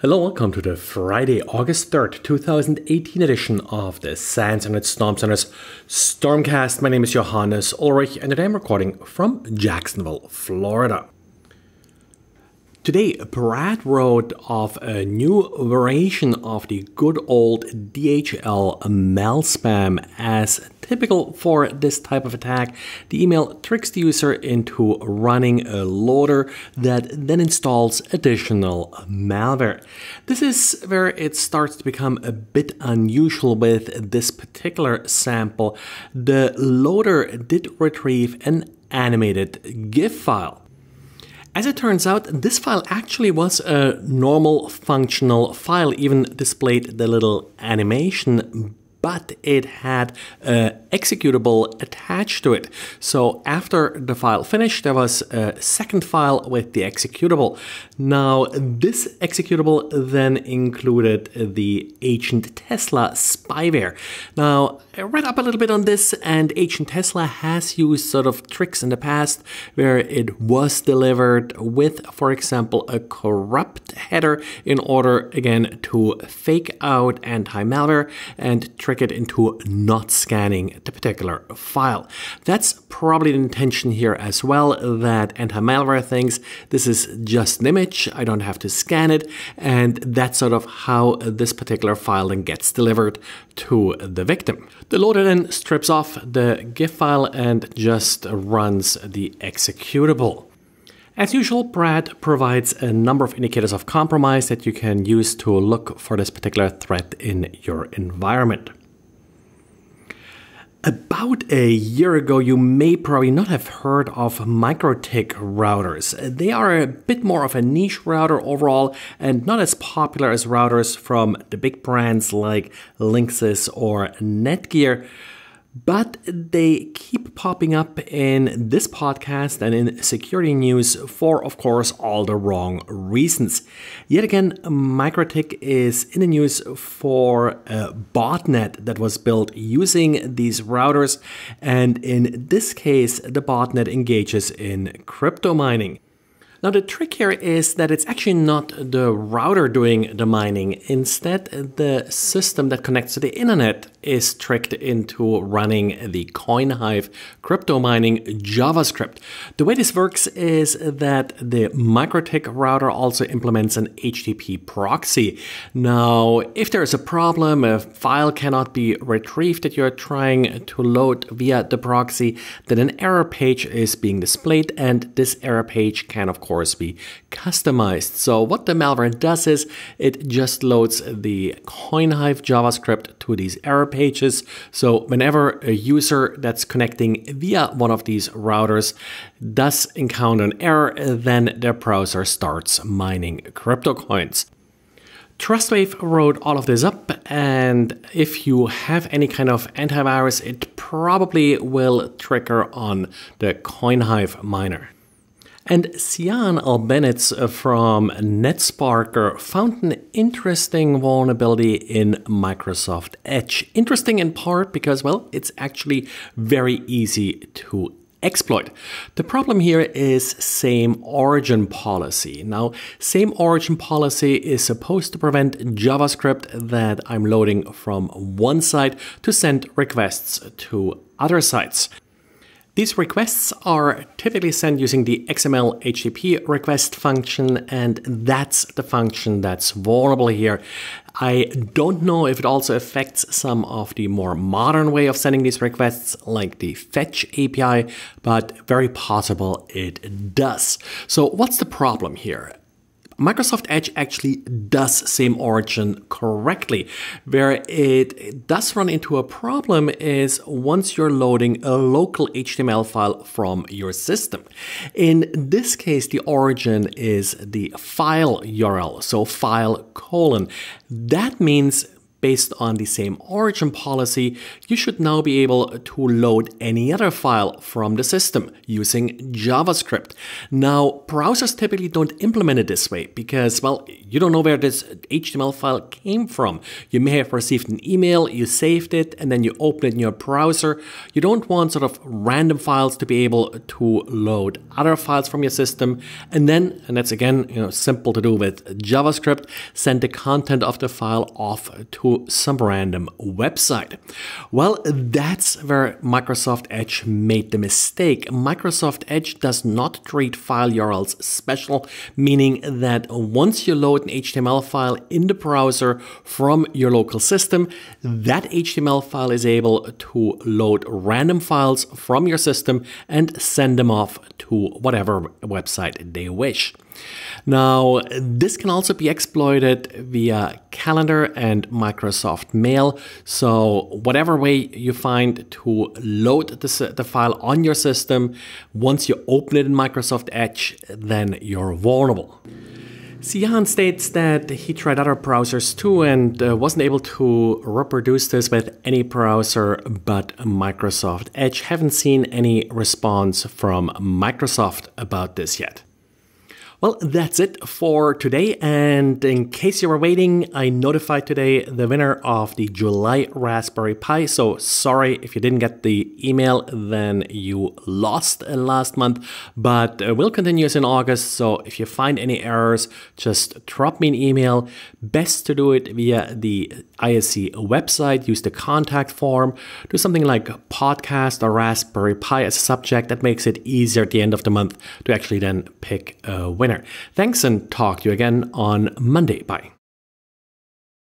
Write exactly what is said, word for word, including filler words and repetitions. Hello, welcome to the Friday, August third, two thousand eighteen edition of the SANS Internet Storm Center's Stormcast. My name is Johannes Ulrich and today I'm recording from Jacksonville, Florida. Today, Brad wrote of a new variation of the good old D H L mail spam. As typical for this type of attack, the email tricks the user into running a loader that then installs additional malware. This is where it starts to become a bit unusual with this particular sample. The loader did retrieve an animated GIF file. As it turns out, this file actually was a normal functional file, even displayed the little animation, but it had an executable attached to it. So after the file finished, there was a second file with the executable. Now, this executable then included the Agent Tesla spyware. Now, I read up a little bit on this, and Agent Tesla has used sort of tricks in the past where it was delivered with, for example, a corrupt header in order, again, to fake out anti-malware and trick it into not scanning the particular file. That's probably the intention here as well, that anti-malware thinks this is just an image, I don't have to scan it, and that's sort of how this particular file then gets delivered to the victim. The loader then strips off the GIF file and just runs the executable. As usual, Brad provides a number of indicators of compromise that you can use to look for this particular threat in your environment. About a year ago, you may probably not have heard of MikroTik routers. They are a bit more of a niche router overall and not as popular as routers from the big brands like Linksys or Netgear. But they keep popping up in this podcast and in security news for, of course, all the wrong reasons. Yet again, MikroTik is in the news for a botnet that was built using these routers. And in this case, the botnet engages in crypto mining. Now, the trick here is that it's actually not the router doing the mining. Instead, the system that connects to the internet is tricked into running the CoinHive crypto mining JavaScript. The way this works is that the MikroTik router also implements an H T T P proxy. Now, if there is a problem, a file cannot be retrieved that you're trying to load via the proxy, then an error page is being displayed, and this error page can, of course, course be customized. So what the malware does is it just loads the CoinHive JavaScript to these error pages. So whenever a user that's connecting via one of these routers does encounter an error, then their browser starts mining crypto coins. Trustwave wrote all of this up, and if you have any kind of antivirus, it probably will trigger on the CoinHive miner. And Ziyahan Albeniz from Netsparker found an interesting vulnerability in Microsoft Edge. Interesting in part because, well, it's actually very easy to exploit. The problem here is same origin policy. Now, same origin policy is supposed to prevent JavaScript that I'm loading from one site to send requests to other sites. These requests are typically sent using the X M L H T T P request function, and that's the function that's vulnerable here. I don't know if it also affects some of the more modern way of sending these requests, like the fetch A P I, but very possible it does. So what's the problem here? Microsoft Edge actually does same origin correctly. Where it does run into a problem is once you're loading a local H T M L file from your system. In this case, the origin is the file U R L, so file colon. That means based on the same origin policy, you should now be able to load any other file from the system using JavaScript. Now, browsers typically don't implement it this way because, well, you don't know where this H T M L file came from. You may have received an email, you saved it, and then you open it in your browser. You don't want sort of random files to be able to load other files from your system. And then, and that's again, you know, simple to do with JavaScript, send the content of the file off to some random website. Well, that's where Microsoft Edge made the mistake. Microsoft Edge does not treat file U R Ls special, meaning that once you load an H T M L file in the browser from your local system, that H T M L file is able to load random files from your system and send them off to whatever website they wish. Now, this can also be exploited via Calendar and Microsoft Mail. So whatever way you find to load the, the file on your system, once you open it in Microsoft Edge, then you're vulnerable. Ziyahan states that he tried other browsers too and uh, wasn't able to reproduce this with any browser but Microsoft Edge. Haven't seen any response from Microsoft about this yet. Well, that's it for today, and in case you were waiting, I notified today the winner of the July Raspberry Pi, so sorry if you didn't get the email, then you lost last month, but we'll continue this in August, so if you find any errors, just drop me an email. Best to do it via the I S C website, use the contact form, do something like podcast or Raspberry Pi as a subject. That makes it easier at the end of the month to actually then pick a winner. Thanks, and talk to you again on Monday. Bye.